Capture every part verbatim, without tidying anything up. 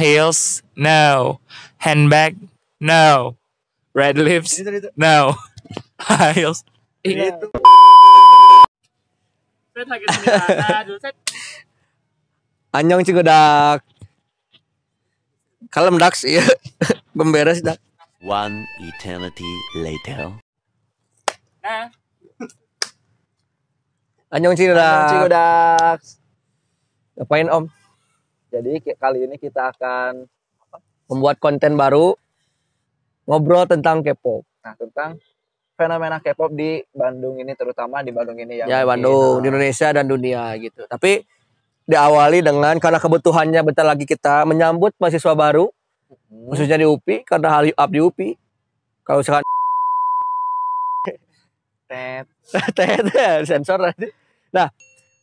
Heels? No. Handbag? No. Red lips? Itu, itu. No. High heels? Iya. Annyeong cigodak. Kalem daks, iya. Beberes dak. One eternity later. Nah. Annyeong cigodak. Ngapain Om? Jadi kali ini kita akan membuat konten baru, ngobrol tentang K-pop. Nah, tentang fenomena K-pop di Bandung ini, terutama di Bandung ini yang ya, Bandung, di, di Indonesia dan dunia gitu. Tapi diawali dengan karena kebutuhannya bentar lagi kita menyambut mahasiswa baru, hmm. khususnya di U P I karena Hallyu U P! Di U P I. Kalau misalkan tet tet sensor tadi. Nah,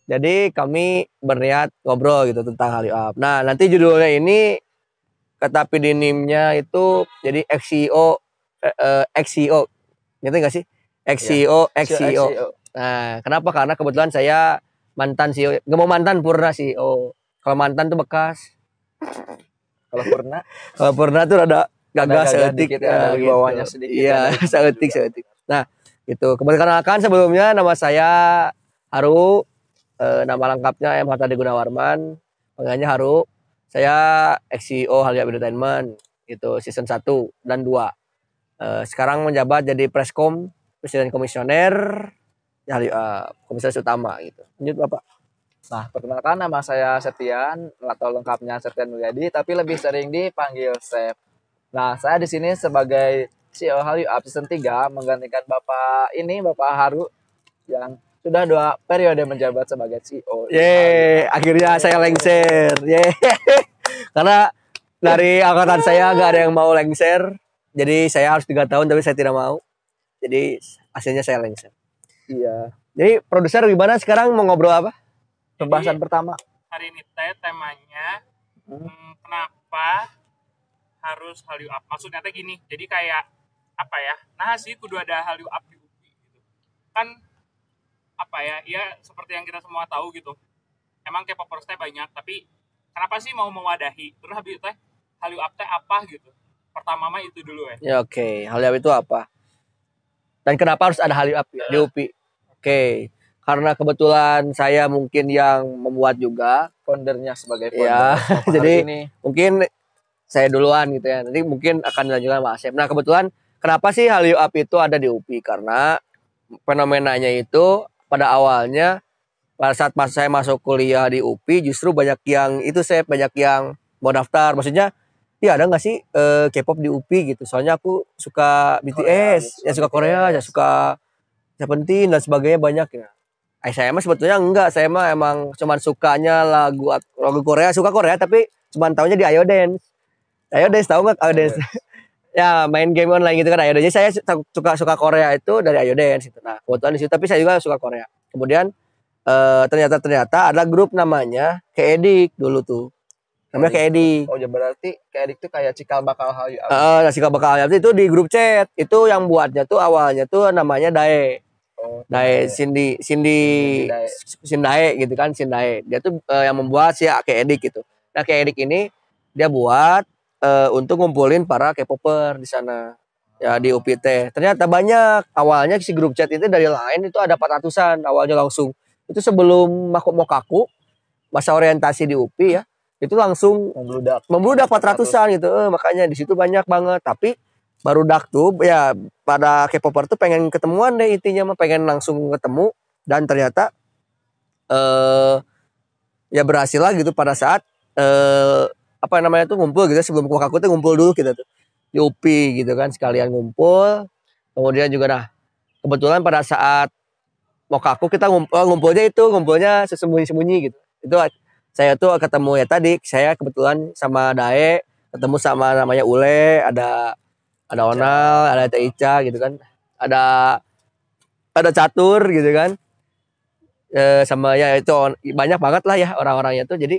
jadi kami berniat ngobrol gitu tentang Hallyu U P. Nah, nanti judulnya ini kata pidinimnya itu jadi X C O eh, X C O. Ngerti gak sih? X C O, ya. X C O. Nah, kenapa? Karena kebetulan saya mantan C E O. Gak mau mantan, purna C E O. Kalau mantan tuh bekas. Kalau purna? Kalau purna tuh ada gagal seetik. Ada di bawahnya sedikit. Iya, seetik, seetik. Nah, gitu. Keperkenalkan sebelumnya nama saya Haru. E, nama lengkapnya M. Harta Dgunawarman, panggilannya Haru. Saya X C O Hallyu U P! Edutainment gitu, season satu dan dua. E, sekarang menjabat jadi Preskom, Presiden Komisioner Hallyu U P, komisaris utama gitu. Lanjut Bapak. Nah, perkenalkan nama saya Septian, atau lengkapnya Septian Nugadi, tapi lebih sering dipanggil Sep. Nah, saya di sini sebagai C E O Hallyu U P! Season tiga menggantikan Bapak ini, Bapak Haru yang sudah dua periode menjabat sebagai C E O. Yeay, akhirnya saya lengser. Yeay. Karena dari angkatan saya gak ada yang mau lengser. Jadi saya harus tiga tahun tapi saya tidak mau. Jadi hasilnya saya lengser. Iya. Jadi produser gimana sekarang mau ngobrol apa? Pembahasan jadi, pertama. Hari ini teh temanya hmm. Hmm, kenapa harus Hallyu U P? Maksudnya teh gini. Jadi kayak apa ya? Nah, sih kudu ada Hallyu U P di U P I gitu. Kan apa ya, ya seperti yang kita semua tahu gitu, emang K-popers teh banyak, tapi kenapa sih mau mewadahi? Terus habis teh Hallyu U P! Teh apa gitu? Pertama mah itu dulu ya. Ya oke, okay. Hallyu U P! Itu apa? Dan kenapa harus ada Hallyu U P! Di U P I? Oke, okay. Karena kebetulan saya mungkin yang membuat juga foundernya sebagai founder. Ya, jadi ini mungkin saya duluan gitu ya, nanti mungkin akan dilanjutkan Mas Asep. Nah kebetulan kenapa sih Hallyu U P! Itu ada di U P I? Karena fenomenanya itu pada awalnya, pada saat mas saya masuk kuliah di U P I, justru banyak yang itu saya banyak yang mau daftar. Maksudnya, ya ada nggak sih eh, K-pop di U P I gitu? Soalnya aku suka B T S, Korea, ya suka Korea, B T S. Ya suka Seventeen dan sebagainya banyak ya. Eh, saya mah sebetulnya enggak, saya mah emang cuman sukanya lagu lagu Korea, suka Korea tapi cuman taunya di Ayodance. Ayodance tahu nggak Ayodance? Ya main game online gitu kan Ayodance. Saya suka suka Korea itu dari Ayodance gitu. Nah kebetulan di situ, tapi saya juga suka Korea. Kemudian eh, ternyata ternyata ada grup namanya Keedy dulu tuh. Namanya Keedy. Oh ya berarti Keedy itu kayak cikal bakal Hallyu U P! Eh, cikal bakal Hallyu U P! Itu di grup chat. Itu yang buatnya tuh awalnya tuh namanya Dae. Oh, Dae ya. Cindy Cindy Cindae gitu kan, Cindae. Dia tuh eh, yang membuat si Keedy gitu. Nah Keedy ini dia buat Uh, untuk ngumpulin para K-popper di sana ya di U P I teh. Ternyata banyak. Awalnya si grup chat itu dari lain itu ada empat ratusan awalnya langsung. Itu sebelum Mako Mokaku masa orientasi di U P I ya. Itu langsung membludak. Membludak empat ratusan gitu. Eh, makanya di situ banyak banget. Tapi baru dak tuh ya pada K-popper tuh pengen ketemuan deh intinya mah, pengen langsung ketemu dan ternyata eh uh, ya berhasil lah gitu pada saat eh uh, apa namanya tuh ngumpul gitu, sebelum Mokaku tuh ngumpul dulu kita tuh di U P I gitu kan, sekalian ngumpul. Kemudian juga nah kebetulan pada saat Mokaku kita ngumpul, ngumpulnya itu ngumpulnya sesembunyi-sembunyi gitu. Itu saya tuh ketemu ya tadi saya kebetulan sama Dae, ketemu sama namanya Ule, ada ada Onal, ada Teica gitu kan, ada ada Catur gitu kan, e, sama ya itu banyak banget lah ya orang-orangnya tuh. Jadi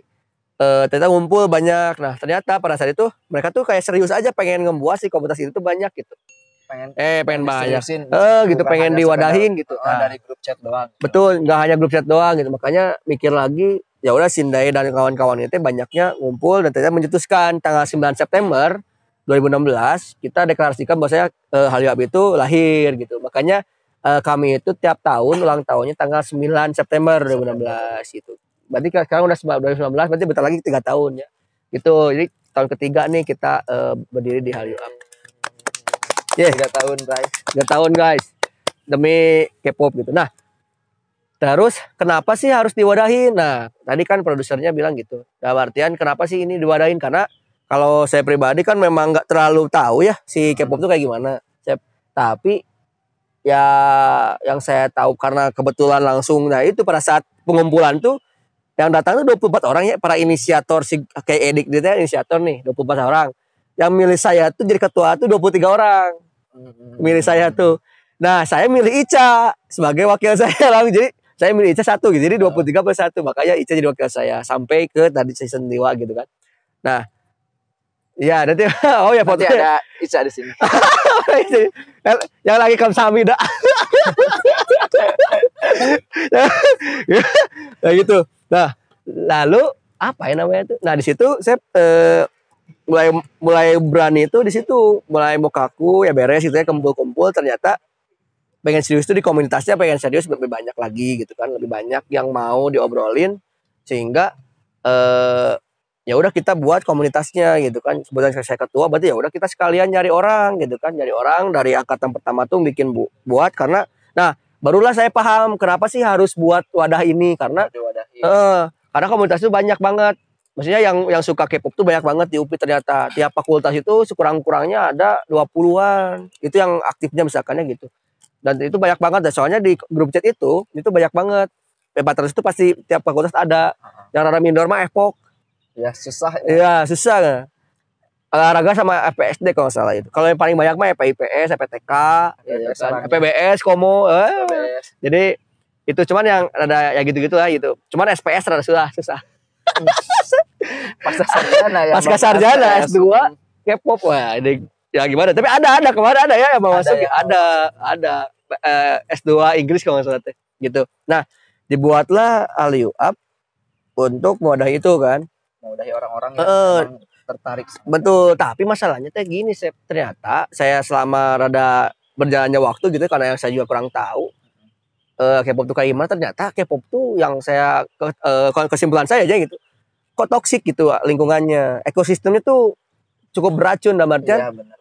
Uh, ternyata ngumpul banyak. Nah ternyata pada saat itu mereka tuh kayak serius aja pengen ngebuat si komunitas itu tuh banyak gitu. Pengen eh pengen banyak. Eh gitu pengen diwadahin sekedar, gitu. Nah, dari grup chat doang. Gitu. Betul, nggak hanya grup chat doang gitu. Makanya mikir lagi ya udah Shindae dan kawan-kawannya itu banyaknya ngumpul dan ternyata mencetuskan tanggal sembilan September dua ribu enam belas kita deklarasikan bahwasanya e, Hallyu U P! Itu lahir gitu. Makanya e, kami itu tiap tahun ulang tahunnya tanggal sembilan September dua ribu enam belas gitu. Berarti sekarang udah dua ribu sembilan belas, berarti bentar lagi tiga tahun ya. Gitu. Jadi tahun ketiga nih kita e, berdiri di Hallyu U P! Yeah, tiga tahun guys. tiga tahun guys. Demi K-pop gitu. Nah, terus kenapa sih harus diwadahin? Nah, tadi kan produsernya bilang gitu. Dalam artian kenapa sih ini diwadahin? Karena kalau saya pribadi kan memang nggak terlalu tahu ya si K-pop tuh kayak gimana. Saya, tapi ya yang saya tahu karena kebetulan langsung. Nah itu pada saat pengumpulan tuh yang datang tuh dua puluh empat orang ya. Para inisiator si kayak Edik gitu ya, inisiator nih dua puluh empat orang. Yang milih saya tuh jadi ketua tuh dua puluh tiga orang. Milih saya tuh. Nah saya milih Ica sebagai wakil saya lalu jadi. Saya milih Ica satu gitu, jadi dua puluh tiga plus satu. Makanya Ica jadi wakil saya, sampai ke tadi season dua gitu kan. Nah, iya nanti, oh ya fotonya. Nanti ada Ica di sini. Yang lagi kamsami dah. Nah gitu. Nah, lalu apa ya namanya itu? Nah di situ saya eh, mulai mulai berani itu di situ, mulai mau kaku ya beres gitu ya, kumpul-kumpul ternyata. Pengen serius itu di komunitasnya, pengen serius lebih banyak lagi gitu kan, lebih banyak yang mau diobrolin sehingga eh, ya udah kita buat komunitasnya gitu kan. Sebutan saya ketua berarti ya udah kita sekalian nyari orang gitu kan, nyari orang dari angkatan pertama tuh bikin bu buat karena nah barulah saya paham kenapa sih harus buat wadah ini karena eh, karena komunitas itu banyak banget, maksudnya yang yang suka K-pop tuh banyak banget di U P I ternyata tiap fakultas itu sekurang-kurangnya ada dua puluhan itu yang aktifnya misalkannya gitu. Dan itu banyak banget, dan soalnya di grup chat itu itu banyak banget. P empat ratus itu pasti tiap fakultas ada. Uh-huh. Yang rada minor mah F P O K. Ya susah. Iya ya, susah. Kan? Olahraga sama F P S D kalau salah itu. Kalau yang paling banyak mah F P I P S, F P T K, F P B S, Komo. F P B S. Jadi itu cuman yang rada ya gitu-gitu lah gitu. Cuman S P S rada susah, susah. Pasca sarjana ya. Pasca sarjana S dua K-pop wah. Ya gimana, tapi ada, ada, kemarin ada ya yang mau masuk, ya, ada, ada, eh, S dua Inggris kalau nggak salah teh, gitu. Nah, dibuatlah Hallyu U P! Untuk mewadahi itu kan. Mewadahi orang-orang yang uh, tertarik. Betul, tapi masalahnya teh gini, Sep. Ternyata saya selama rada berjalannya waktu gitu, karena yang saya juga kurang tahu, uh, K-pop itu kayak gimana, ternyata K-pop tuh yang saya, uh, kesimpulan saya aja gitu, kok toksik gitu lingkungannya, ekosistemnya tuh cukup beracun dalam artian ya, benar, benar.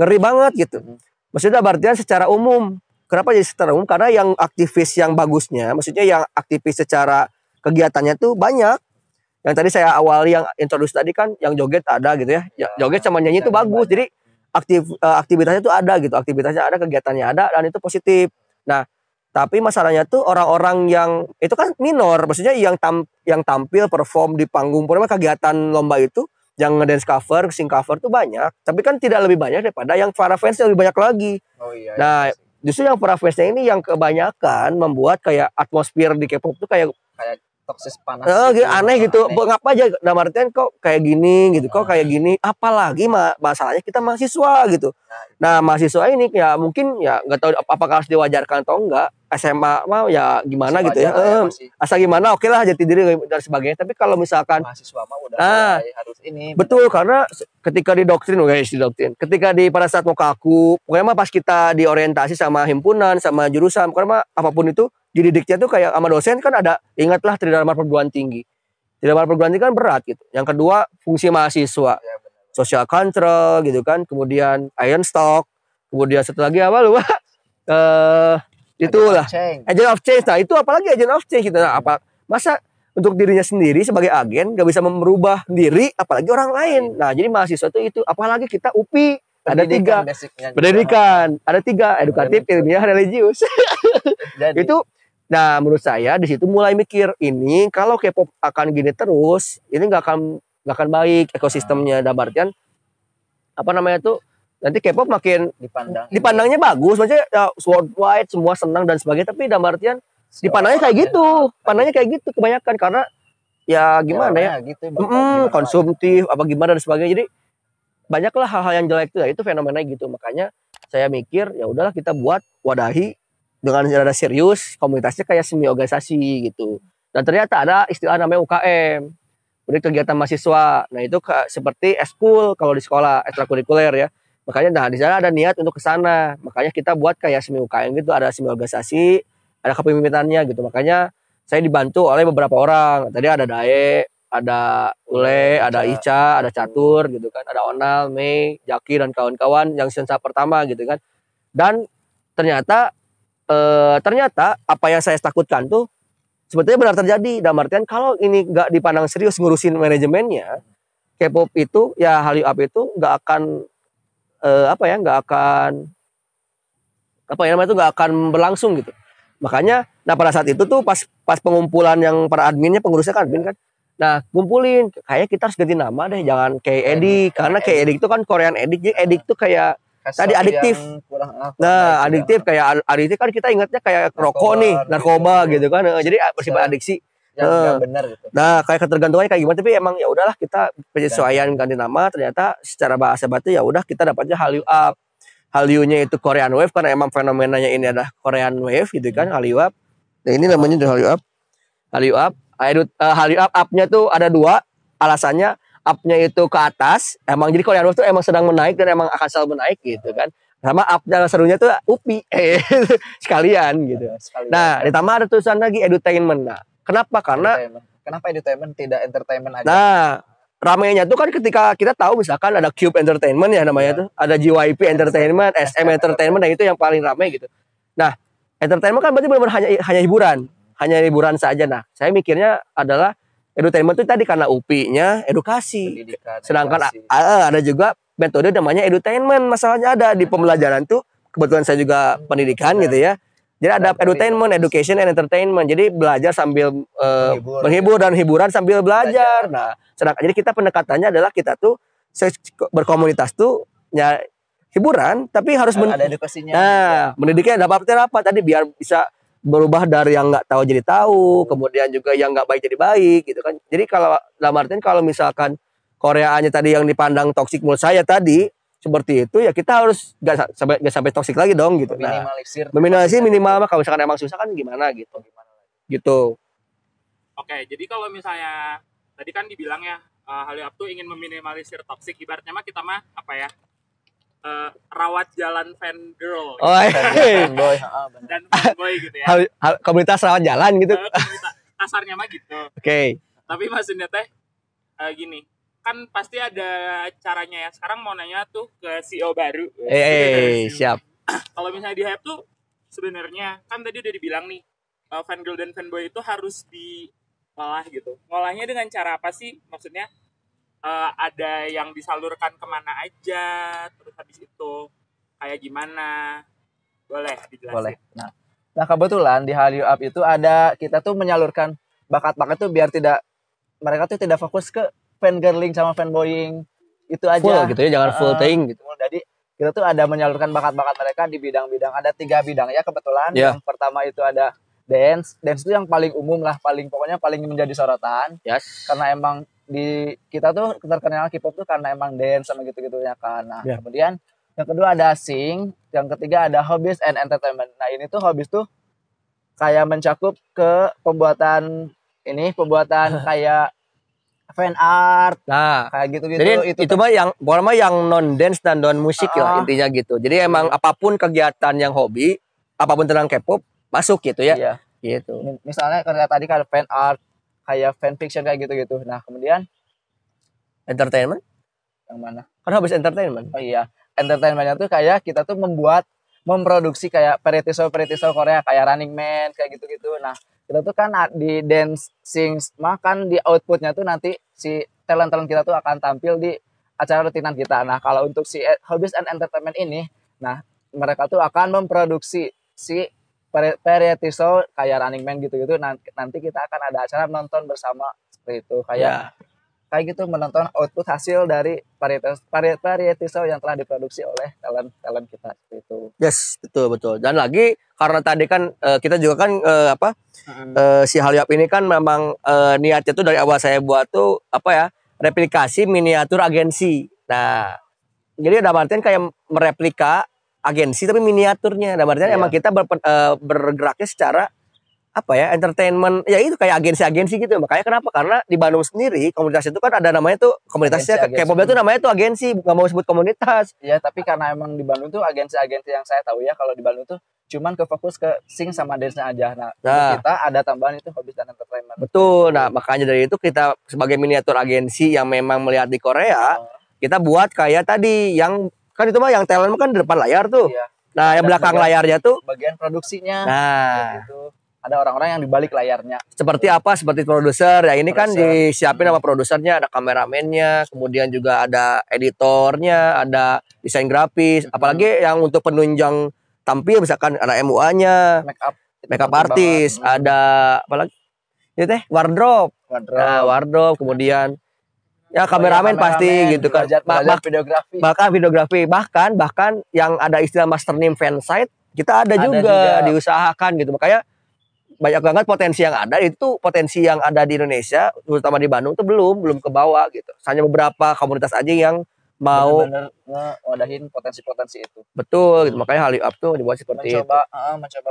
Ngeri banget gitu. Hmm. Maksudnya dalam artian secara umum. Kenapa jadi secara umum? Karena yang aktivis yang bagusnya, maksudnya yang aktivis secara kegiatannya tuh banyak. Yang tadi saya awali yang introduce tadi kan, yang joget ada gitu ya. ya joget sama nyanyi itu ya, bagus. Banyak. Jadi aktif, aktivitasnya tuh ada gitu. Aktivitasnya ada, kegiatannya ada, dan itu positif. Nah, tapi masalahnya tuh orang-orang yang itu kan minor. Maksudnya yang tam, yang tampil perform di panggung, pokoknya kegiatan lomba itu. Yang ngedance cover, sing cover tuh banyak, tapi kan tidak lebih banyak daripada yang para fansnya lebih banyak lagi. Oh, iya, nah, iya. Justru yang para fansnya ini yang kebanyakan membuat kayak atmosfer di K-pop tuh kayak kayak toksis panas. Eh, gitu, aneh gitu. Aneh. Ngapa aja? Nah, Martin kok kayak gini gitu, nah. Kok kayak gini. Apalagi masalahnya kita mahasiswa gitu. Nah, mahasiswa ini ya mungkin ya nggak tahu apakah harus diwajarkan atau enggak. S M A mau ya gimana masih gitu ya, ya asal gimana oke okay lah jati diri dan sebagainya. Tapi kalau misalkan mahasiswa mah udah nah, harus ini betul bener. Karena ketika di doktrin guys di doktrin ketika di pada saat mau kaku pokoknya mah pas kita diorientasi sama himpunan sama jurusan pokoknya mah apapun itu dididiknya tuh kayak sama dosen kan ada ingatlah tridharma perguruan tinggi tridharma perguruan tinggi kan berat gitu. Yang kedua fungsi mahasiswa ya, social control gitu kan kemudian iron stock kemudian satu lagi apa lu eh itulah agent of change. Nah itu apalagi agent of change kita gitu. Nah, apa masa untuk dirinya sendiri sebagai agen gak bisa merubah diri apalagi orang lain. Nah jadi mahasiswa itu itu apalagi kita U P I ada tiga pendidikan ada tiga edukatif ilmiah religius itu. Nah menurut saya di situ mulai mikir ini kalau K-pop akan gini terus ini nggak akan nggak akan baik ekosistemnya. Nah. Dalam artian apa namanya tuh nanti K-pop makin dipandang dipandangnya bagus maksudnya ya, worldwide semua senang dan sebagainya tapi dalam artian so, dipandangnya kayak gitu pandangnya kayak gitu kebanyakan karena ya gimana ya, ya? Gitu, mm, gimana konsumtif apa gimana dan sebagainya jadi banyaklah hal-hal yang jelek itu ya itu fenomena gitu. Makanya saya mikir ya udahlah kita buat wadahi dengan rada serius komunitasnya kayak semi organisasi gitu Dan ternyata ada istilah namanya U K M, kemudian kegiatan mahasiswa. Nah itu ke, seperti eskul kalau di sekolah, ekstrakurikuler ya. Makanya nah di sana ada niat untuk ke sana. Makanya kita buat kayak semi U K M gitu, ada semi organisasi, ada kepemimpinannya gitu. Makanya saya dibantu oleh beberapa orang. Tadi ada Dae, ada Ule, ada Ica, ada Catur gitu kan, ada Onal, Mei, Jaki dan kawan-kawan yang sensa pertama gitu kan. Dan ternyata e, ternyata apa yang saya takutkan tuh sebetulnya benar terjadi. Dan artian kalau ini nggak dipandang serius ngurusin manajemennya, K-pop itu ya Hallyu U P itu nggak akan e, apa ya nggak akan apa ya namanya itu nggak akan berlangsung gitu. Makanya nah pada saat itu tuh pas pas pengumpulan yang para adminnya pengurusnya kan admin kan. Nah, kumpulin, kayak kita harus ganti nama deh, jangan K-Edik, karena K-Edik itu kan Korean Edik, jadi Edik itu kayak Kasar tadi adiktif. Nah, adiktif kayak adiktif kan kita ingatnya kayak rokok nih, narkoba gitu, gitu kan. Jadi bersifat adiksi. Yang nah, benar gitu. Nah, kayak ketergantungannya kayak gimana, tapi emang ya udahlah kita penyesuaian ganti nama, ternyata secara bahasa batu ya udah kita dapatnya Hallyu U P. Hallyu-nya itu Korean Wave karena emang fenomenanya ini adalah Korean Wave gitu kan, Hallyu U P. Nah, ini namanya Hallyu U P. Hallyu U P. Hallyu up, up-nya tuh ada dua alasannya. Up-nya itu ke atas, emang jadi Korean Wave tuh emang sedang menaik dan emang akan selalu menaik gitu kan. Sama up-nya serunya tuh U P I eh, sekalian gitu. Sekalian. Nah, ditambah ada tulisan lagi edutainment. Nah, kenapa? Karena edutainment. Kenapa edutainment tidak entertainment aja? Nah, ramainya tuh kan ketika kita tahu misalkan ada Cube Entertainment ya namanya ya. Tuh, ada J Y P Entertainment, S M Entertainment, nah itu yang paling ramai gitu. Nah, entertainment kan berarti benar-benar hanya hanya hiburan. Hanya hiburan saja. Nah, saya mikirnya adalah edutainment itu tadi karena U P I-nya edukasi. Pendidikan, sedangkan edukasi. Ada juga metode namanya edutainment. Masalahnya ada di pembelajaran tuh. Kebetulan saya juga hmm, pendidikan ya. Gitu ya. Jadi ada dan edutainment, education and entertainment. Jadi belajar sambil uh, menghibur, menghibur ya. Dan hiburan sambil belajar. belajar. Nah, sedangkan jadi kita pendekatannya adalah kita tuh berkomunitas tuh ya, hiburan, tapi harus men- ada edukasinya. Nah, ya. Mendidiknya dapatnya apa tadi biar bisa berubah dari yang nggak tahu jadi tahu, kemudian juga yang nggak baik jadi baik gitu kan. Jadi kalau dalam artian kalau misalkan Koreaannya tadi yang dipandang toksik menurut saya tadi seperti itu ya kita harus nggak sampai nggak sampai toksik lagi dong gitu. Nah, minimalisir, minimalisir minimal kalau misalkan emang susah kan gimana gitu, gimana gitu. Oke, jadi kalau misalnya tadi kan dibilang ya uh, Hallyu U P tuh ingin meminimalisir toksik, ibaratnya mah kita mah apa ya? Uh, rawat jalan fan girl gitu. Oh, iya. Fanboy dan fanboy gitu ya. Komunitas rawat jalan gitu. Uh, kasarnya mah gitu. Oke. Okay. Tapi maksudnya teh uh, gini, kan pasti ada caranya ya. Sekarang mau nanya tuh ke C E O baru. Eh, hey, siap. Kalau misalnya di hype tuh sebenarnya kan tadi udah dibilang nih, uh, fan girl dan fanboy itu harus diolah gitu. Ngolahnya dengan cara apa sih? Maksudnya Uh, ada yang disalurkan kemana aja, terus habis itu kayak gimana, boleh dijelasin? Boleh. Nah, nah kebetulan di Hallyu U P itu ada kita tuh menyalurkan bakat-bakat tuh biar tidak mereka tuh tidak fokus ke fangirling sama fanboying itu aja. Full gitu ya, jangan uh, full thing gitu. Jadi kita tuh ada menyalurkan bakat-bakat mereka di bidang-bidang, ada tiga bidang ya kebetulan. Yeah. Yang pertama itu ada dance, dance itu yang paling umum lah, paling pokoknya paling menjadi sorotan. Yes. Karena emang di kita tuh terkenal K-pop tuh karena emang dance sama gitu-gitunya kan. Nah, yeah. Kemudian yang kedua ada sing, yang ketiga ada hobbies and entertainment. Nah, ini tuh hobbies tuh kayak mencakup ke pembuatan ini, pembuatan kayak fan art. Nah, kayak gitu-gitu. Jadi itu, itu mah yang mah yang non dance dan non musik uh, lah intinya gitu. Jadi emang apapun kegiatan yang hobi, apapun tentang K-pop masuk gitu ya. Iya. Gitu. Misalnya kayak tadi kan fan art, kayak fanfiction kayak gitu-gitu. Nah, kemudian entertainment yang mana? Kan habis entertainment. Oh iya, entertainmentnya tuh kayak kita tuh membuat memproduksi kayak peritisau-peritisau Korea kayak Running Man kayak gitu-gitu. Nah, kita tuh kan di dance sings, makan di outputnya tuh nanti si talent-talent kita tuh akan tampil di acara rutinan kita. Nah, kalau untuk si hobbies and entertainment ini, nah mereka tuh akan memproduksi si variety show kayak Running Man gitu-gitu. Nanti kita akan ada acara menonton bersama seperti itu kayak yeah. Kayak gitu menonton output hasil dari variety show yang telah diproduksi oleh talent talent kita seperti itu. Yes, betul betul. Dan lagi karena tadi kan uh, kita juga kan uh, apa mm-hmm. uh, si Hallyu U P ini kan memang uh, niatnya tuh dari awal saya buat tuh apa ya replikasi miniatur agensi. Nah, jadi ada artian kayak mereplika agensi tapi miniaturnya, nah, berarti yeah. Emang kita ber, e, bergeraknya secara apa ya, entertainment, ya itu kayak agensi-agensi gitu. Makanya kenapa? Karena di Bandung sendiri komunitas itu kan ada namanya tuh, komunitasnya K-pop itu namanya tuh agensi, nggak mau sebut komunitas. Ya tapi karena emang di Bandung tuh agensi-agensi yang saya tahu ya, kalau di Bandung tuh cuman ke fokus ke sing sama dance-nya aja. Nah, nah kita ada tambahan itu hobi dan entertainment. Betul. Nah makanya dari itu kita sebagai miniatur agensi yang memang melihat di Korea, oh. kita buat kayak tadi yang kan itu mah yang talent kan di depan layar tuh. Iya. Nah yang belakang bagian, layarnya tuh bagian produksinya. Nah. Gitu. Ada orang-orang yang di balik layarnya. Seperti apa? Seperti produser. Ya ini producer. Kan disiapin sama produsernya, ada kameramennya, kemudian juga ada editornya, ada desain grafis, mm-hmm. apalagi yang untuk penunjang tampil misalkan ada M U A-nya, make up, make up artist, banget. Ada apalagi? Ya teh, wardrobe. Wardrobe. Nah, wardrobe kemudian ya kameramen, kameramen pasti kameramen, gitu kan. Belajar, belajar bah- videografi. Bahkan videografi, bahkan bahkan yang ada istilah master name fansite, kita ada, ada juga, juga diusahakan gitu. Makanya banyak banget potensi yang ada, itu potensi yang ada di Indonesia, terutama di Bandung tuh belum, belum ke bawah gitu. Hanya beberapa komunitas aja yang mau ngewadahin potensi-potensi itu. Betul, gitu. Makanya Hallyu U P! Tuh dibuat seperti mencoba, itu. Uh, mencoba,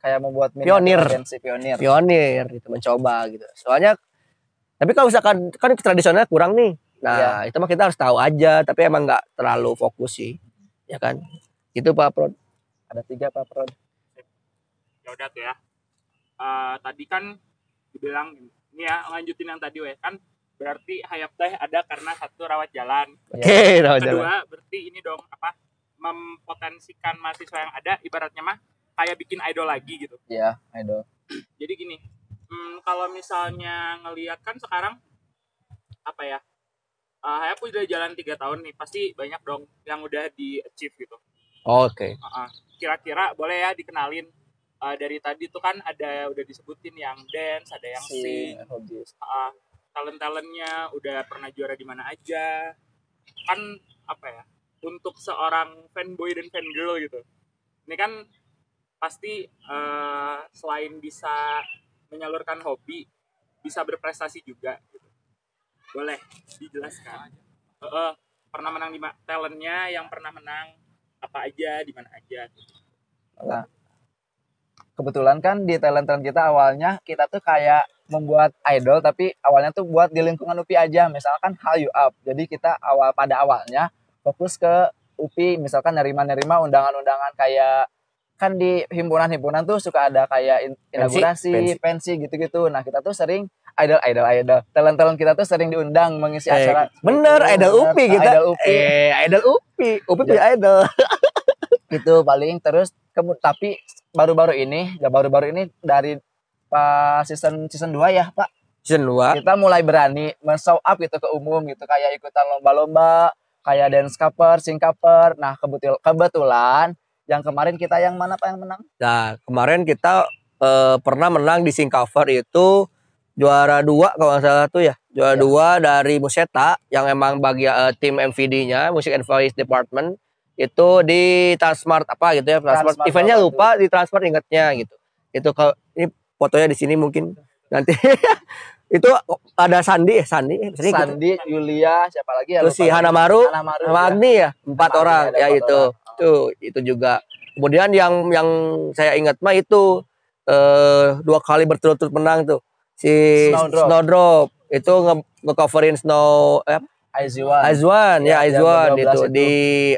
kayak membuat pionir, potensi pionir. Pionir, gitu, mencoba gitu. Soalnya, tapi kalau misalkan kan tradisionalnya kurang nih. Nah, ya. Itu mah kita harus tahu aja, tapi emang nggak terlalu fokus sih, ya kan? Gitu Pak Prod. Ada tiga Pak Prod. Ya udah tuh ya. Uh, tadi kan dibilang ini ya, lanjutin yang tadi weh kan berarti hayap teh ada karena satu rawat jalan. Oke, okay, rawat kedua, jalan. Kedua berarti ini dong apa mempotensikan mahasiswa yang ada ibaratnya mah kayak bikin idol lagi gitu. Iya, yeah, idol. Jadi gini, hmm, kalau misalnya ngelihat kan sekarang apa ya? Uh, hayap udah jalan tiga tahun nih, pasti banyak dong yang udah di achieve gitu. Oh, oke. Okay. Uh-uh. Kira-kira boleh ya dikenalin. Uh, dari tadi tuh kan ada udah disebutin yang dance, ada yang sing, uh, talent-talentnya udah pernah juara di mana aja. Kan apa ya? Untuk seorang fanboy dan fangirl gitu. Ini kan pasti uh, selain bisa menyalurkan hobi, bisa berprestasi juga gitu. Boleh dijelaskan. Uh, uh, pernah menang di ma- talentnya, yang pernah menang apa aja, di mana aja gitu. Nah. Kebetulan kan di talent-talent kita awalnya kita tuh kayak membuat idol tapi awalnya tuh buat di lingkungan U P I aja. Misalkan Hallyu U P! Jadi kita awal pada awalnya fokus ke U P I misalkan nerima-nerima undangan-undangan kayak kan di himpunan-himpunan tuh suka ada kayak inaugurasi, pensi gitu-gitu. Nah kita tuh sering idol-idol-idol. Talent-talent kita tuh sering diundang mengisi eh, acara. Bener, gitu, idol bener, U P I kita. Idol U P I. Eh, idol U P I. U P I punya idol. Gitu paling terus kemudian tapi baru-baru ini, ya baru-baru ini dari Pak season season dua ya, Pak. Season dua. Kita mulai berani men-show up gitu ke umum gitu kayak ikutan lomba-lomba, kayak dance cover, sing cover. Nah, kebetul kebetulan yang kemarin kita yang mana Pak yang menang? Nah, kemarin kita eh, pernah menang di sing cover itu juara dua kalau nggak salah tuh ya. Juara ya. dua dari Muset yang emang bagian eh, tim M V D-nya, Music and Voice Department. Itu di Transmart apa gitu ya, Transmart, Transmart eventnya lupa itu. Di Transmart ingatnya gitu. Itu kalau ini fotonya di sini mungkin nanti itu ada Sandi eh Sandi Sandi, Sandi gitu. Yulia siapa lagi ya? Terus si Hanamaru, Hanamaru sama Agni ya, empat Hanamaru orang ya itu. Orang. Tuh, itu juga. Kemudian yang yang saya ingat mah itu eh, dua kali berturut-turut menang tuh. Si Snowdrop, Snowdrop. itu nge- nge-coverin Snow eh, Azwan, Azwan ya Azwan itu, itu di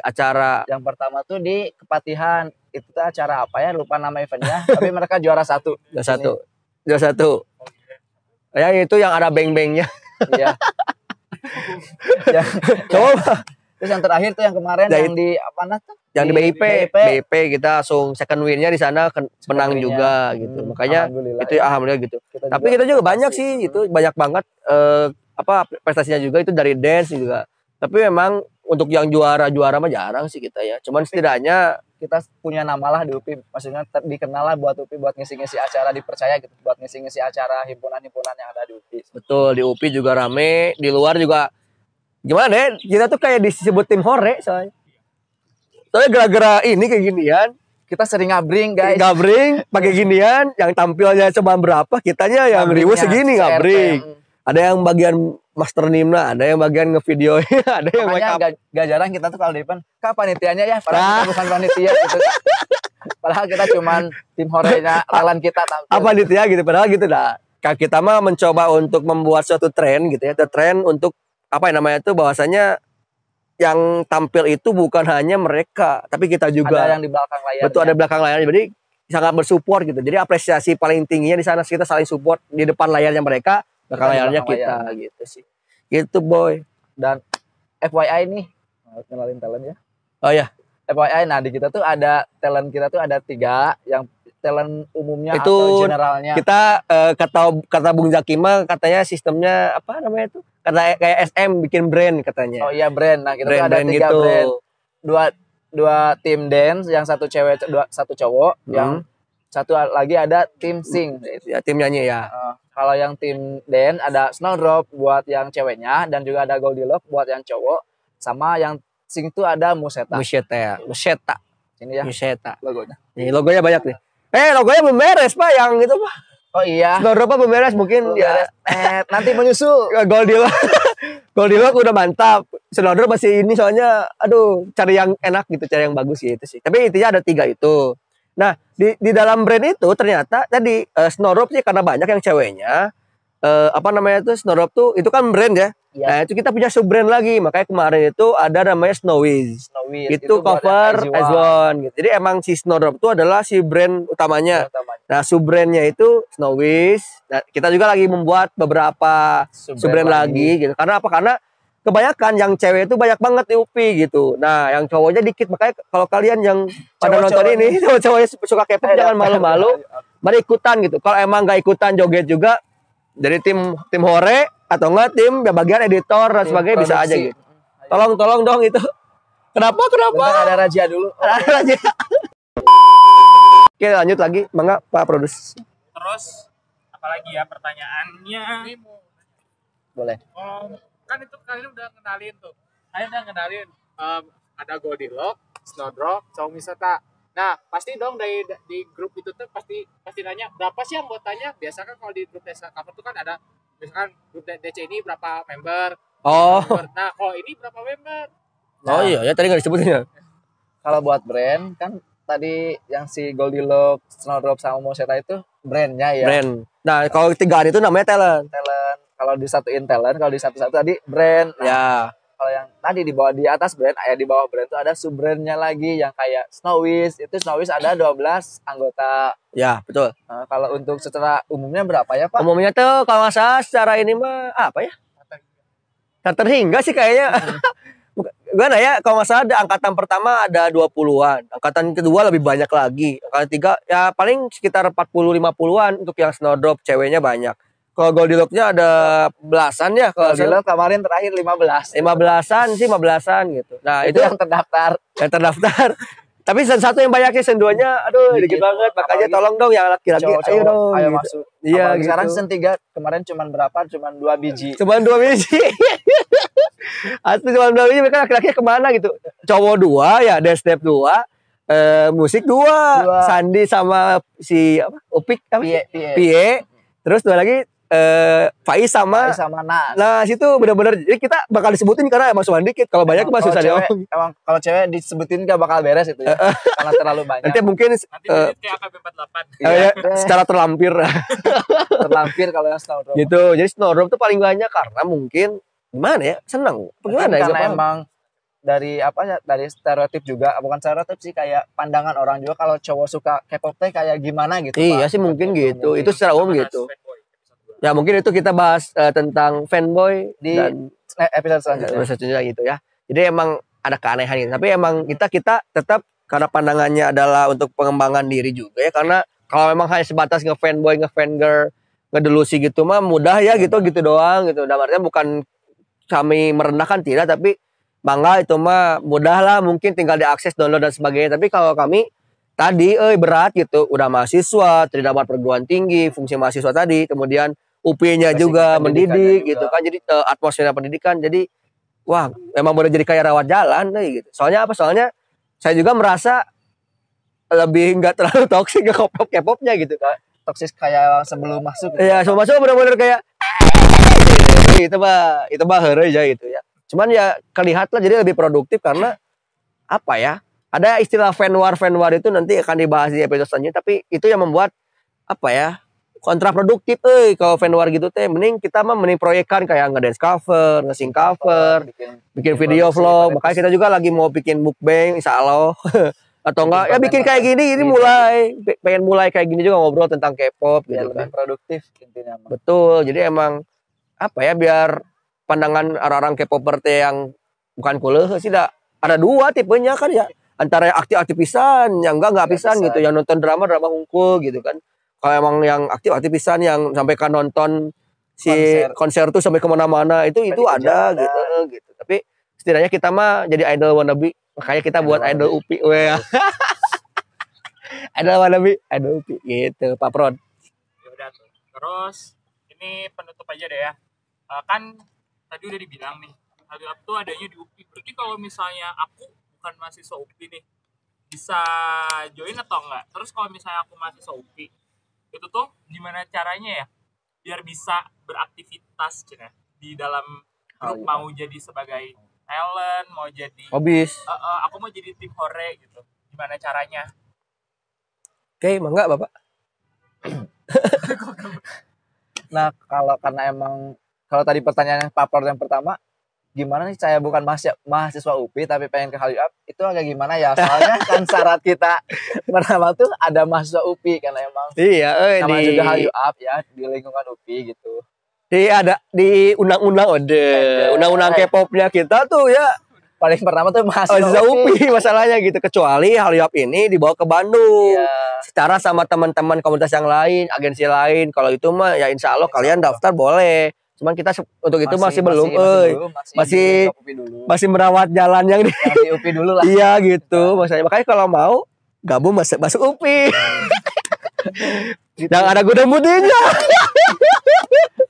acara yang pertama tuh di Kepatihan itu tuh acara apa ya lupa nama eventnya tapi mereka juara satu juara satu juara satu ya itu yang ada beng-bengnya ya. ya. Coba terus yang terakhir tuh yang kemarin Dahit. yang di apa nah tuh yang di B I P B I P, B I P kita langsung second win-nya di sana menang juga gitu hmm, makanya alhamdulillah, itu ya. alhamdulillah gitu kita tapi juga kita juga banyak sih hmm. itu banyak banget uh, apa prestasinya juga itu dari dance juga. Tapi memang untuk yang juara-juara mah jarang sih kita ya. Cuman setidaknya kita punya namalah di U P I, maksudnya ter- dikenal lah buat U P I buat ngisi-ngisi acara dipercaya gitu, buat ngisi-ngisi acara himpunan-himpunan yang ada di U P I. Betul, di U P I juga rame, di luar juga gimana deh, kita tuh kayak disebut tim hore soalnya. Soalnya gara-gara ini kayak ginian, kita sering ngabring guys. Ngabring pakai ginian, yang tampilnya cuma berapa, kitanya yang ribu segini ngabring. Ada yang bagian master nimna, ada yang bagian ngevideoin, ada yang makanya make up. Gak, gak jarang kita tuh kalau di depan, kak panitianya ya, padahal nah. Kita bukan panitia gitu. Padahal kita cuman tim horenya lawan kita tampil. Apa gitu ya gitu. Padahal gitu dah. Kita mah mencoba untuk membuat suatu tren gitu ya. The tren untuk apa yang namanya itu bahwasanya yang tampil itu bukan hanya mereka, tapi kita juga. Ada yang di belakang layar. Betul ya? Ada belakang layar. Jadi sangat bersupport gitu. Jadi apresiasi paling tingginya di sana kita saling support di depan layarnya mereka, belakang layarnya kita layar. Gitu sih. Gitu boy. Dan F Y I nih, kenalin talent ya. Oh ya. F Y I, nah di kita tuh ada talent kita tuh ada tiga, yang talent umumnya itu, atau generalnya. Kita uh, kata kata Bung Zaki mah katanya sistemnya apa namanya itu? Kata kayak S M bikin brand katanya. Oh iya brand. Nah kita brand, tuh ada brand tiga gitu. Brand. Dua dua tim dance, yang satu cewek, dua, satu cowok, hmm. yang satu lagi ada tim sing. Ya tim nyanyi ya. Uh, kalau yang tim dance ada Snowdrop buat yang ceweknya dan juga ada Goldilocks buat yang cowok, sama yang sing itu ada Museta. Museta ya. Museta. Ini ya. Museta. Logonya. Ini logonya banyak nih. Eh logonya belum beres Pak yang itu Pak. Oh iya. Snowdrop belum beres mungkin belum ya. Beres. Eh, nanti menyusul. Goldilocks. Goldilocks udah mantap. Snowdrop masih ini soalnya aduh cari yang enak gitu, cari yang bagus gitu sih. Tapi intinya ada tiga itu. Nah, di di dalam brand itu ternyata tadi uh, Snowdrop sih karena banyak yang ceweknya. Uh, apa namanya itu Snowdrop tuh itu kan brand ya. Yes. Nah itu kita punya sub brand lagi, makanya kemarin itu ada namanya Snowies. Snowies itu, itu cover Azwan. Gitu. Jadi emang si Snowdrop itu adalah si brand utamanya. utamanya. Nah sub brandnya itu Snowies. Nah, kita juga lagi membuat beberapa sub brand lagi. lagi gitu. Karena apa? Karena kebanyakan yang cewek itu banyak banget di U P I gitu. Nah yang cowoknya dikit, makanya kalau kalian yang pada nonton ini cowok-cowoknya suka K-pop jangan malu-malu, mari ikutan gitu. Kalau emang nggak ikutan joget juga. Jadi tim tim hore atau enggak tim bagian editor dan sebagainya bisa aja gitu. Tolong tolong dong itu. Kenapa kenapa? Bentar ada Raja dulu. Oh, ada Raja. Oke lanjut lagi, mangga Pak Produs. Terus apalagi ya pertanyaannya? Boleh. Um, kan itu kalian udah kenalin tuh. Kalian udah kenalin um, ada Goldilocks, Snowdrop, Wisata. Nah, pasti dong dari di grup itu tuh pasti pasti nanya berapa sih anggotanya? Biasanya kan kalau di grup desa cover tuh kan ada misalkan grup D C ini berapa member? Oh. Member. Nah, kalau ini berapa member? Nah, oh iya, ya tadi enggak disebutin ya. Kalau buat brand kan tadi yang si Goldilocks, Snowdrop sama Muset itu brandnya ya. Brand. Nah, kalau tigaan itu namanya talent. Talent. Kalau disatuin talent, kalau di satu-satu tadi brand. Nah, ya. Kalau yang tadi di bawah di atas brand, ya di bawah brand itu ada sub brandnya lagi yang kayak Snowies. Itu Snowies ada dua belas anggota. Ya betul. Nah, kalau untuk secara umumnya berapa ya Pak? Umumnya tuh kalau nggak salah secara ini mah apa ya? Tak terhingga sih kayaknya. Gimana ya? Kalau nggak salah ada angkatan pertama ada dua puluhan, angkatan kedua lebih banyak lagi, angkatan tiga ya paling sekitar empat puluh lima puluhan untuk yang Snowdrop ceweknya banyak. Kalau Goldilocks-nya ada belasan ya. Kalau Goldilocks kemarin terakhir lima belas. lima belasan sih, lima belasan gitu. Nah, itu, itu yang terdaftar. Yang terdaftar. Tapi sen satu yang banyaknya, sen duanya aduh dikit, dikit banget. Makanya tolong dong yang laki-laki ayo dong. Ayo gitu. Masuk. Iya, gitu. Sekarang sen tiga, kemarin cuman berapa? Cuman dua biji. Cuman dua biji. Asli cuman dua biji, mereka laki-laki kemana gitu. Cowok dua ya, dance step dua. Eh, musik dua. dua. Sandi sama si apa? Upik apa? Pie, Pie. Pie. Terus dua lagi Eh, Faiz sama, Faiz sama Nas. Nah situ benar-benar jadi kita bakal disebutin karena emang cuma dikit. Kalau banyak emang susah diomong. Emang kalau cewek disebutin gak bakal beres itu ya. Karena terlalu banyak. Nanti mungkin nanti uh, kayak A K B empat puluh delapan. Iya, iya, secara terlampir. Terlampir kalau yang Snowdrop. Gitu. Jadi Snowdrop tuh paling banyak karena mungkin gimana ya? Senang. Gimana ya? Karena emang dari apa ya, dari stereotip juga, bukan stereotip sih, kayak pandangan orang juga kalau cowok suka K-pop kayak gimana gitu. Iya Pak. Sih mungkin gitu. Itu secara umum gitu. Ya mungkin itu kita bahas uh, tentang fanboy di dan episode selanjutnya. Episode selanjutnya gitu ya. Jadi emang ada keanehan gitu. Tapi emang kita kita tetap karena pandangannya adalah untuk pengembangan diri juga ya. Karena kalau memang hanya sebatas nge-fanboy, nge-fangirl, ngedelusi gitu mah mudah ya gitu gitu doang gitu. Dan artinya bukan kami merendahkan tidak, tapi bangga itu mah mudah lah, mungkin tinggal diakses, download dan sebagainya. Tapi kalau kami tadi eh berat gitu, udah mahasiswa, terdapat perguruan tinggi, fungsi mahasiswa tadi, kemudian U P I-nya juga mendidik juga. Gitu kan, jadi uh, atmosfer pendidikan, jadi wah memang boleh jadi kayak rawat jalan nih, gitu. Soalnya apa? Soalnya saya juga merasa lebih nggak terlalu toksik ke K-pop K-popnya gitu kan. Toksis kayak sebelum masuk. Iya, gitu. Sebelum masuk benar-benar kayak itu mah itu mah heureuy aja gitu ya. Cuman ya kelihatlah jadi lebih produktif karena apa ya? Ada istilah fan war, fan war itu nanti akan dibahas di episode selanjutnya, tapi itu yang membuat apa ya, kontraproduktif euy kalau fan war gitu teh. Mending kita mah mending proyekkan kayak ngedance cover, nge-sing cover, bikin, bikin video vlog. Makanya kita juga lagi mau bikin mukbang insyaallah. Atau bikin enggak ya bikin kayak gini, ini mulai pengen mulai kayak gini juga, ngobrol tentang K-pop gitu, lebih kan produktif intinya. Betul, jadi emang apa ya, biar pandangan orang-orang K-popper teh yang bukan kuleuh sih, da, ada dua tipenya kan ya, antara yang aktif-aktif pisan, yang enggak enggak pisan gitu, yang nonton drama drama hungkul gitu kan. Kalau emang yang aktif-aktif pisan yang sampai kan nonton si konser, konser tuh sampai kemana-mana itu sampai itu ada jata. gitu gitu. Tapi setidaknya kita mah jadi idol wannabe. Makanya kita buat idol U P I, weh. Idol wannabe, idol U P I gitu, Pak Pron. Ya udah tuh. Terus ini penutup aja deh ya. Uh, kan tadi udah dibilang nih, Hallyu U P! Tuh adanya di U P I. Berarti kalau misalnya aku bukan mahasiswa U P I nih, bisa join atau enggak? Terus kalau misalnya aku mahasiswa U P I, itu tuh gimana caranya ya biar bisa beraktivitas cina di dalam grup? Oh, iya. Mau jadi sebagai Ellen, mau jadi Obis. Uh, uh, aku mau jadi tim hore gitu. Gimana caranya? Oke, mangga Bapak. Nah, kalau karena emang kalau tadi pertanyaan Pak Pron yang pertama, gimana nih saya bukan mahasiswa U P I tapi pengen ke Hallyu U P! Itu agak gimana ya? Soalnya kan syarat kita pertama tuh ada mahasiswa U P I karena emang iya, sama di... juga Hallyu U P! Ya di lingkungan U P I gitu. Di ada di undang-undang ode, undang-undang K-popnya kita tuh ya paling pertama tuh mahasiswa U P I masalahnya gitu, kecuali Hallyu U P! Ini dibawa ke Bandung. Iya. Secara sama teman-teman komunitas yang lain, agensi lain, kalau itu mah ya insya Allah kalian daftar boleh. Cuman kita untuk itu masih, masih belum, masih masih, dulu, masih, masih, dulu. masih merawat jalan yang di U P I dulu lah. Iya gitu, maksudnya makanya kalau mau gabung masuk masuk U P I. Yang ada gudang mudinya.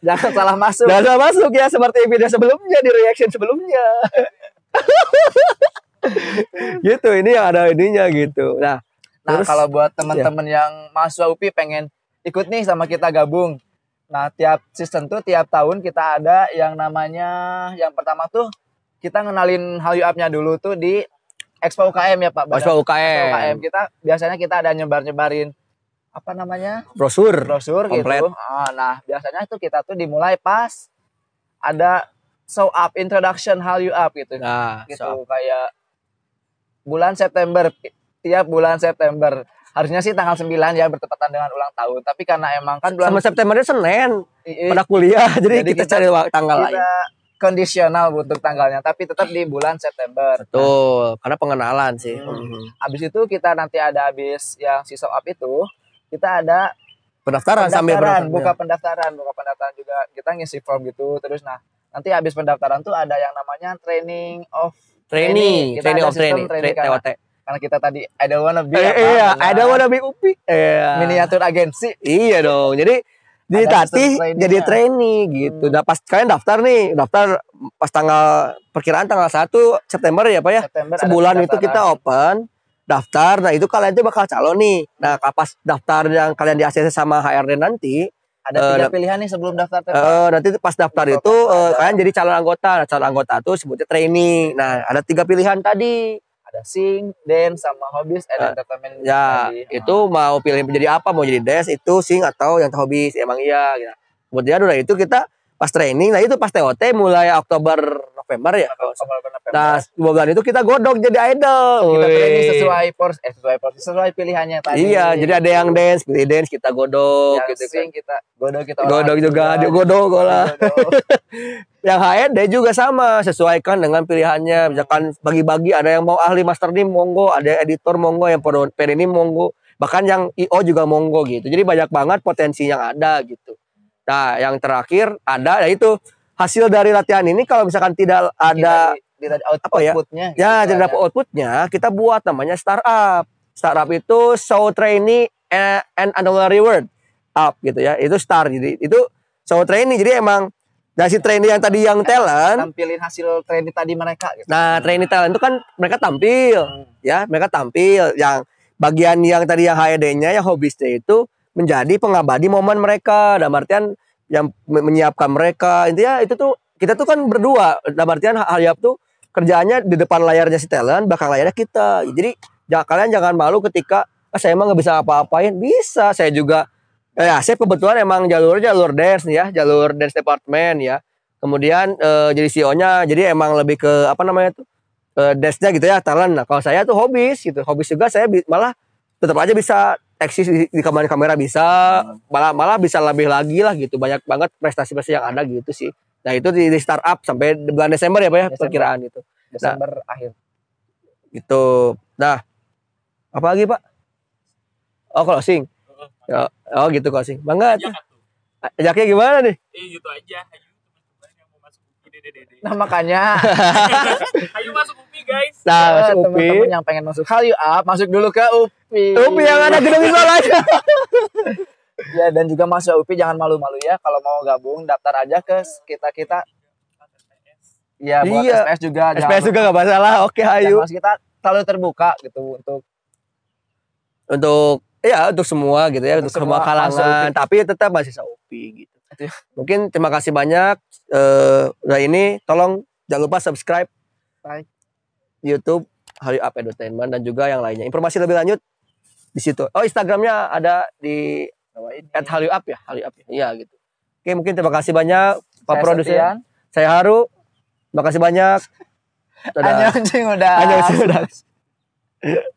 Jangan salah masuk. Jangan salah masuk ya, seperti video sebelumnya, di reaction sebelumnya. Gitu, ini yang ada ininya gitu. Nah, nah terus, kalau buat teman-teman ya, yang mahasiswa U P I pengen ikut nih sama kita gabung. Nah, tiap season tuh, tiap tahun kita ada yang namanya, yang pertama tuh kita ngenalin Hallyu U P-nya dulu tuh di Expo U K M ya Pak. Expo U K M. U K M. Kita biasanya kita ada nyebar-nyebarin apa namanya? Brosur. Brosur komplet gitu. Ah, nah, biasanya tuh kita tuh dimulai pas ada show up introduction Hallyu U P gitu. Nah, gitu kayak bulan September, tiap bulan September. Harusnya sih tanggal sembilan ya, bertepatan dengan ulang tahun. Tapi karena emang kan bulan sama Septembernya Senin pada kuliah, jadi, jadi kita, kita cari tanggal lain. Kondisional untuk tanggalnya, tapi tetap di bulan September. Betul, nah, karena pengenalan sih. Hmm. Abis itu kita nanti ada abis yang si show up itu, kita ada pendaftaran, pendaftaran sambil pendaftaran, buka pendaftaran, buka pendaftaran juga kita ngisi form gitu. Terus nah, nanti abis pendaftaran tuh ada yang namanya training of training, training, training of training, training T O T. Karena kita tadi idol wannabe, eh, apa, iya, idol wannabe U P I, iya, miniatur agensi, iya dong. Jadi ditatih jadi trainee gitu. Udah hmm. pas kalian daftar nih, daftar pas tanggal perkiraan tanggal satu September ya Pak ya. September sebulan itu kita open daftar. Nah itu kalian tuh bakal calon nih. Nah pas daftar yang kalian di A C C sama H R D nanti ada uh, tiga pilihan nih sebelum daftar. Uh, nanti pas daftar itu uh, kalian jadi calon anggota. Nah, calon anggota tuh sebutnya trainee. Nah ada tiga pilihan tadi. Ada sing, dance, sama hobbies, and entertainment. Ya, tadi itu mau pilih menjadi apa, mau jadi dance, itu sing atau yang hobbies, emang iya. Gitu. Kemudian udah itu kita pas training, nah itu pas T O T mulai Oktober November ya. Oktober, November. Nah, dua bulan itu kita godok jadi idol. Kita training sesuai pors, eh, sesuai pors, sesuai pilihannya tadi. Iya, jadi ada yang dance, pilih dance kita godok. Yang gitu, sing kan. kita godok kita. Godok juga, juga. godok lah. Yang H R D juga sama, sesuaikan dengan pilihannya. Misalkan bagi-bagi ada yang mau ahli master nih monggo, ada editor monggo, yang pen ini monggo, bahkan yang I O juga monggo gitu. Jadi banyak banget potensi yang ada gitu. Nah, yang terakhir ada yaitu hasil dari latihan ini kalau misalkan tidak ada tidak ada outputnya. Ya, tidak ada outputnya, kita buat namanya startup. Startup itu show trainee and annual reward up gitu ya. Itu star, jadi itu show trainee. Jadi emang nah si trainee yang tadi yang talent tampilin hasil trainee tadi mereka gitu. Nah trainee talent itu kan mereka tampil hmm. ya mereka tampil yang bagian yang tadi yang H R D-nya yang hobisnya itu menjadi pengabdi momen mereka dalam artian yang menyiapkan mereka intinya itu tuh kita tuh kan berdua dalam artian Hallyu U P! Tuh kerjaannya di depan layarnya si talent, belakang layarnya kita, jadi Ya, kalian jangan malu ketika ah, saya emang nggak bisa apa-apain. Bisa, saya juga. Ya, saya kebetulan emang jalurnya jalur dance ya, jalur dance department ya. Kemudian eh, jadi C E O-nya, jadi emang lebih ke apa namanya tuh eh, dance-nya gitu ya, talent. Nah, kalau saya tuh hobis gitu, hobis juga saya malah tetap aja bisa eksis di, di kamera-kamera bisa, malah malah bisa lebih lagi lah gitu. Banyak banget prestasi-prestasi yang ada gitu sih. Nah itu di, di startup sampai bulan Desember ya Pak ya, Desember, perkiraan itu. Desember nah, akhir. Gitu. Nah, apa lagi Pak? Oh closing. Oh, oh gitu closing. Bangga. Ajaknya gimana nih? Eh gitu aja. Ayo teman-teman yang mau masuk U P I dede-dede. Nah makanya. Ayo masuk U P I guys. Nah, masuk U P I. Teman-teman yang pengen masuk Hallyu U P, masuk dulu ke U P I. U P I yang ada gedung Isol aja. Ya, dan juga masuk U P I jangan malu-malu ya, kalau mau gabung daftar aja ke kita-kita. Ya, buat iya. S P S juga. S P S juga gak masalah. Oke, ayo. Kita selalu terbuka gitu untuk untuk ya untuk semua gitu ya, untuk, untuk semua kalangan, tapi tetap mahasiswa U P I gitu. Mungkin terima kasih banyak eh udah ini, tolong jangan lupa subscribe. Bye. YouTube Hallyu U P! Edutainment dan juga yang lainnya. Informasi lebih lanjut di situ. Oh, Instagramnya ada di at Hallyu U P ya, Hallyu U P ya. Iya gitu. Oke, mungkin terima kasih banyak Pak Produsen. Saya Haru. Terima kasih banyak. Dadah. Anjing udah. Anjing udah.